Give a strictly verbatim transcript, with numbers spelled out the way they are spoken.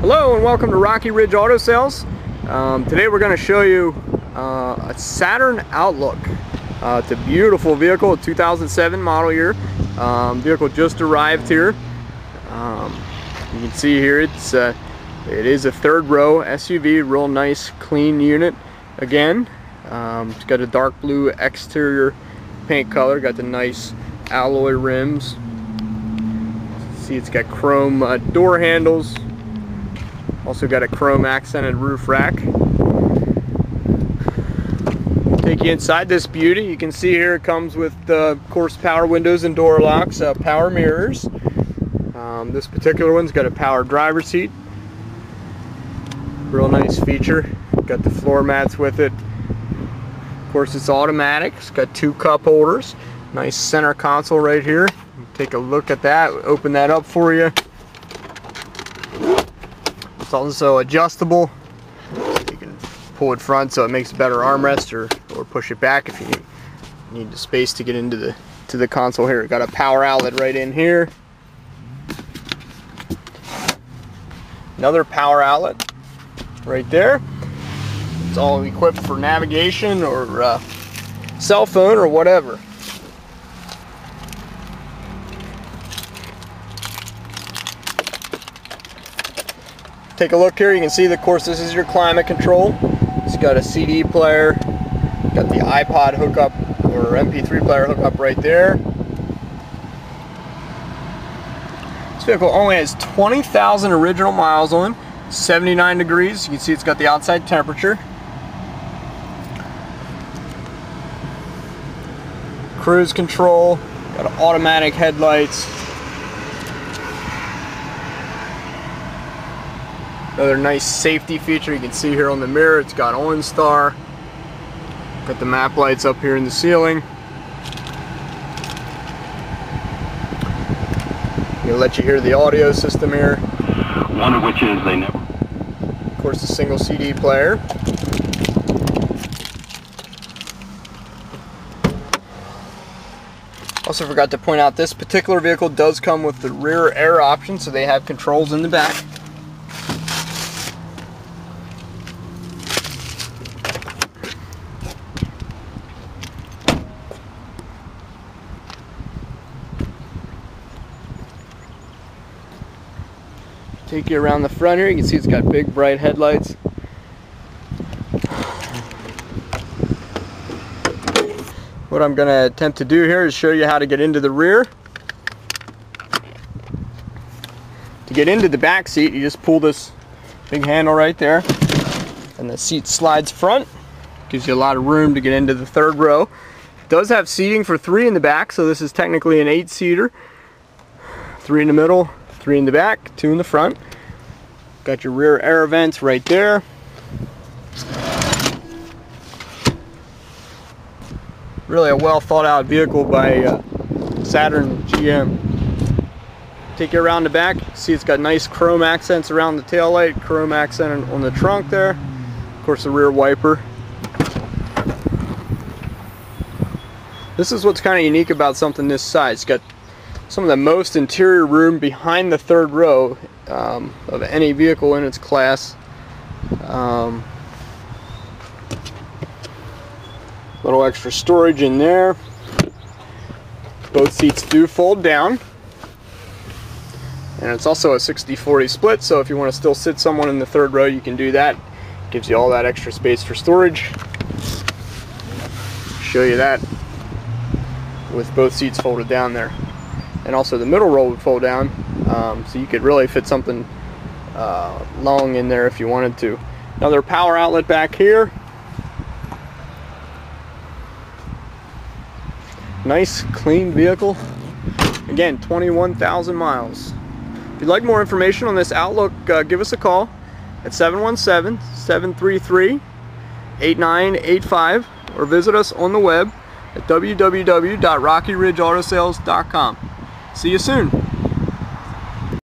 Hello and welcome to Rocky Ridge Auto Sales. Um, today we're going to show you uh, a Saturn Outlook. Uh, it's a beautiful vehicle, a two thousand seven model year. Um, vehicle just arrived here. Um, you can see here it's uh, it is a third row S U V, real nice clean unit. Again, um, it's got a dark blue exterior paint color, got the nice alloy rims. See, it's got chrome uh, door handles. Also got a chrome accented roof rack. Take you inside this beauty. You can see here it comes with, uh, of course, power windows and door locks, uh, power mirrors. Um, this particular one's got a power driver's seat. Real nice feature. Got the floor mats with it. Of course, it's automatic. It's got two cup holders. Nice center console right here. Take a look at that. Open that up for you. It's also adjustable, so you can pull it front so it makes a better armrest, or, or push it back if you need, need the space to get into the to the console here. Got a power outlet right in here. Another power outlet right there. It's all equipped for navigation or uh, cell phone or whatever. Take a look here, you can see that, of course, this is your climate control. It's got a C D player, got the iPod hookup or M P three player hookup right there. This vehicle only has twenty thousand original miles on, seventy-nine degrees. You can see it's got the outside temperature. Cruise control, got automatic headlights. Another nice safety feature you can see here on the mirror. It's got OnStar. Got the map lights up here in the ceiling. It'll let you hear the audio system here. One of which is they never. Of course, the single C D player. Also forgot to point out, this particular vehicle does come with the rear air option, so they have controls in the back. Take you around the front here. You can see it's got big bright headlights. What I'm going to attempt to do here is show you how to get into the rear. To get into the back seat, you just pull this big handle right there and the seat slides front. Gives you a lot of room to get into the third row. It does have seating for three in the back, so this is technically an eight-seater. Three in the middle, three in the back, two in the front. Got your rear air vents right there. Really a well thought out vehicle by uh, Saturn G M. Take you around the back, see it's got nice chrome accents around the taillight, chrome accent on the trunk there. Of course, the rear wiper. This is what's kind of unique about something this size. It's got some of the most interior room behind the third row um, of any vehicle in its class. Um, little extra storage in there. Both seats do fold down. And it's also a sixty forty split, so if you want to still sit someone in the third row, you can do that. Gives you all that extra space for storage. Show you that with both seats folded down there. And also the middle row would fold down, um, so you could really fit something uh, long in there if you wanted to. Another power outlet back here. Nice clean vehicle. Again, twenty-one thousand miles. If you'd like more information on this Outlook, uh, give us a call at seven one seven, seven three three, eight nine eight five or visit us on the web at w w w dot rocky ridge auto sales dot com. See you soon.